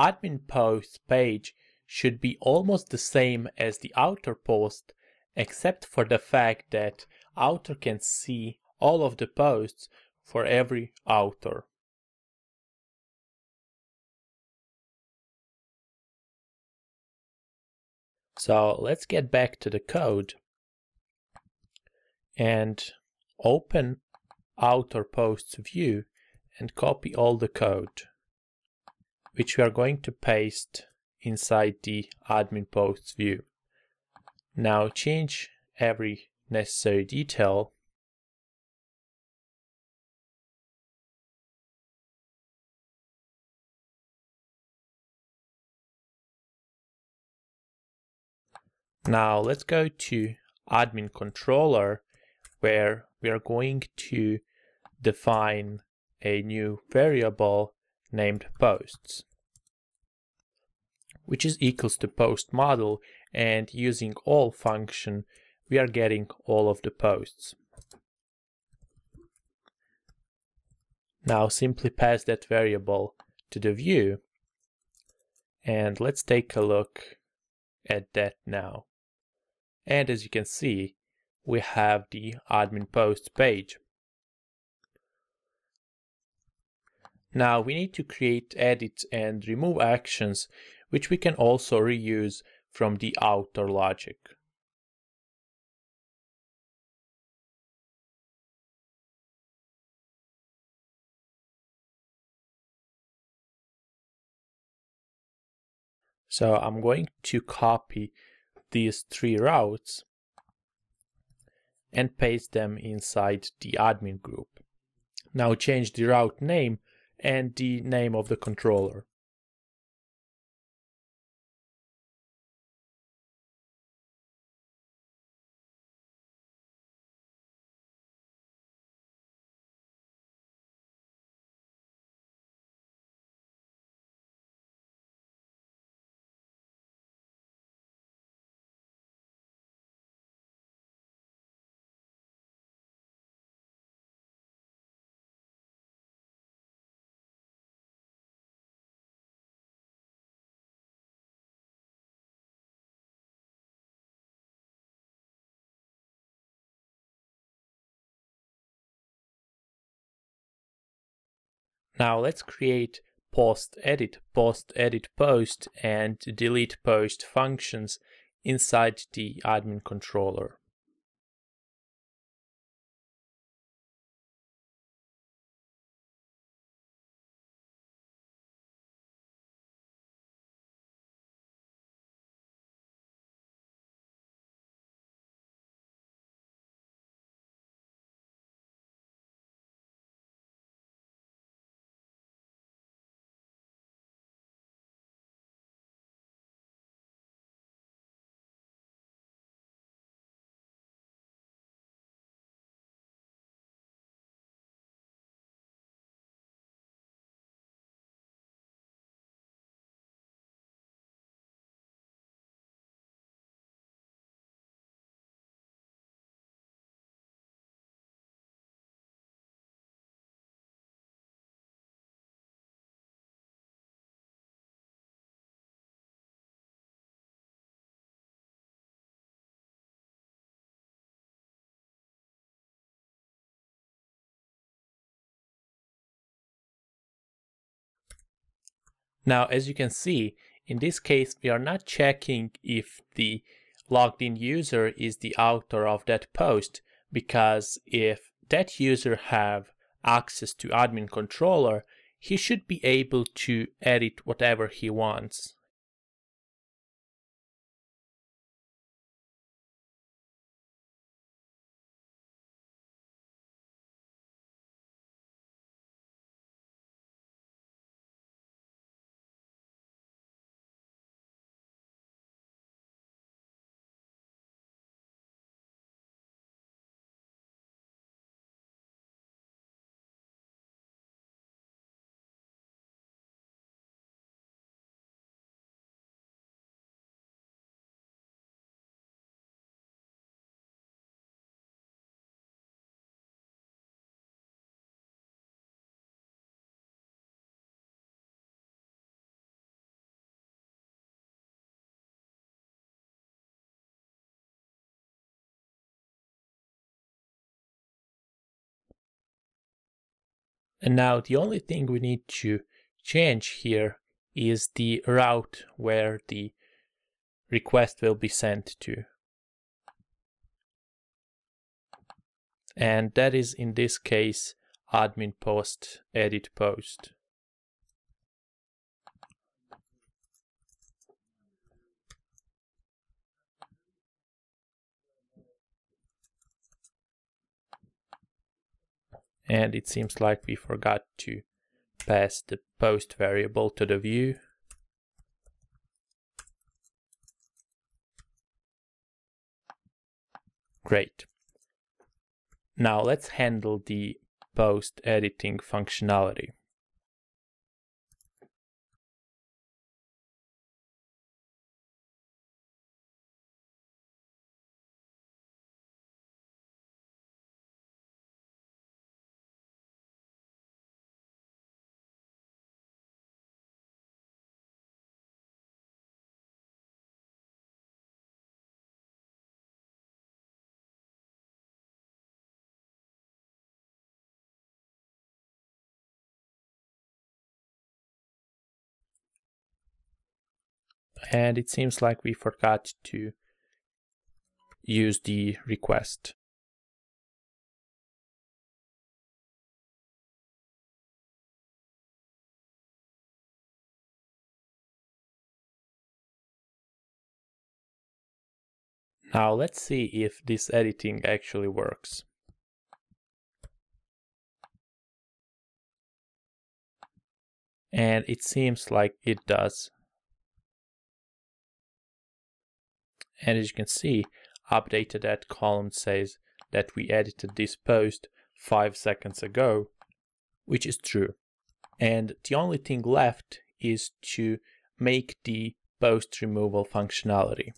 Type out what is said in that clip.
admin post page should be almost the same as the outer post, except for the fact that outer can see all of the posts for every outer. So let's get back to the code and open outer posts view and copy all the code, which we are going to paste inside the admin posts view. Now change every necessary detail . Now let's go to admin controller, where we are going to define a new variable named posts, which is equals to post model, and using all function we are getting all of the posts. Now simply pass that variable to the view, and let's take a look at that now. And as you can see, we have the admin posts page. Now we need to create, edit and remove actions, which we can also reuse from the outer logic. So I'm going to copy these three routes and paste them inside the admin group. Now change the route name and the name of the controller. Now let's create post, edit post, and delete post functions inside the admin controller. Now, as you can see, in this case, we are not checking if the logged in user is the author of that post, because if that user have access to admin controller, he should be able to edit whatever he wants. And now the only thing we need to change here is the route where the request will be sent to. And that is in this case admin post edit post. And it seems like we forgot to pass the post variable to the view. Great. Now let's handle the post editing functionality. And it seems like we forgot to use the request. Now let's see if this editing actually works. And it seems like it does. And as you can see, updated at column says that we edited this post 5 seconds ago, which is true. And the only thing left is to make the post removal functionality.